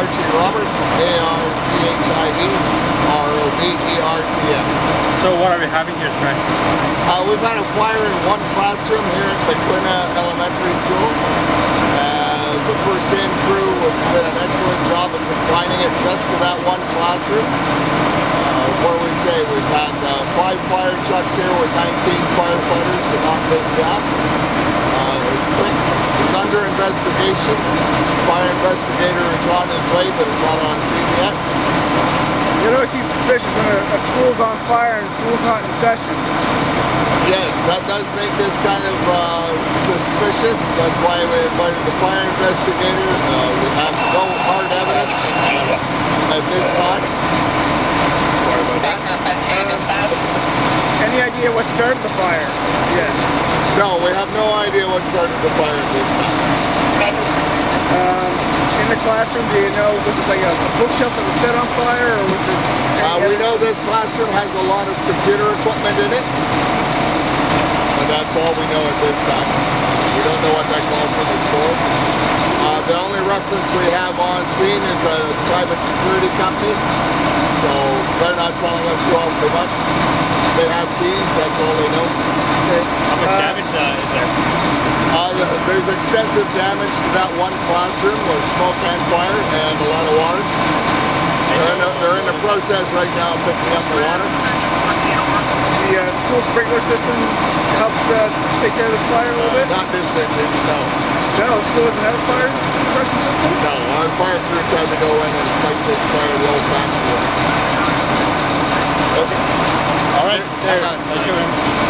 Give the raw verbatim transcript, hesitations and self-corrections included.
Archie Roberts, A R C H I E R O B E R T S. So what are we having here tonight? Uh, we've had a fire in one classroom here at Maquinna Elementary School. Uh, the first in crew did an excellent job of confining it just to that one classroom. Uh, what do we say? We've had uh, five fire trucks here with nineteen firefighters to knock this down. Uh, it's quick. It's under investigation. Fire investigator is on his way, but it's not on scene yet. You know, it seems suspicious when a, a school's on fire and school's not in session. Yes, that does make this kind of uh, suspicious. That's why we invited the fire investigator. Uh, we have no hard evidence at this time. Sorry about that. Uh, any idea what started the fire? Yes. No, we have no idea what started the fire at this time. Um, in the classroom, do you know, was it like a, a bookshelf that was set on fire, or was it? Uh, we know this classroom has a lot of computer equipment in it, but that's all we know at this time. We don't know what that classroom is for. Uh, the only reference we have on scene is a private security company, so they're not telling us too awfully much. They have keys, that's all they know. How much uh, damage uh, is there? Uh, there's extensive damage to that one classroom with smoke and fire and a lot of water. They're in, a, they're in the process right now of picking up the water. The uh, school sprinkler system helped uh, take care of this fire a little bit? Uh, not this big, no. No, the school doesn't have a fire suppression system? No, our fire crews had to go in and fight this fire the old-fashioned way. Okay. All right, there. Thank you.